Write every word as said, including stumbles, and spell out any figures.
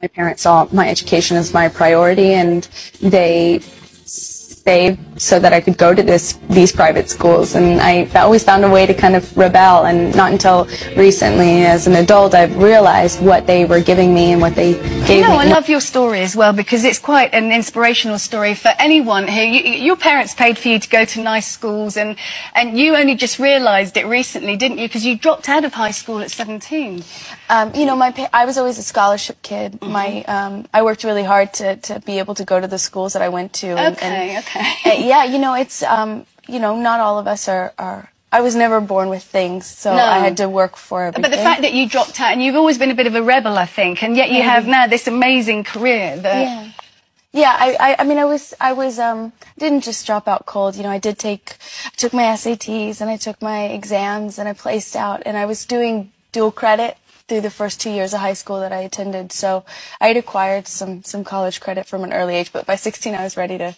My parents saw my education as my priority, and they saved so that I could go to this these private schools, and I always found a way to kind of rebel, and not until recently as an adult I've realized what they were giving me and what they gave you know, me. I love your story as well, because it's quite an inspirational story for anyone here. You, your parents paid for you to go to nice schools, and and you only just realized it recently, didn't you, because you dropped out of high school at seventeen. Um, you know, my pa I was always a scholarship kid. Mm-hmm. My um, I worked really hard to, to be able to go to the schools that I went to. And, okay, and, okay. And, yeah, you know, it's, um, you know, not all of us are, are I was never born with things, so no. I had to work for everything. But the fact that you dropped out, and you've always been a bit of a rebel, I think, and yet you Maybe. have now this amazing career. That yeah. Yeah, I, I, I mean, I was, I was, um, didn't just drop out cold. You know, I did take, I took my S A Ts, and I took my exams, and I placed out, and I was doing dual credit through the first two years of high school that I attended. So I had acquired some, some college credit from an early age, but by sixteen I was ready to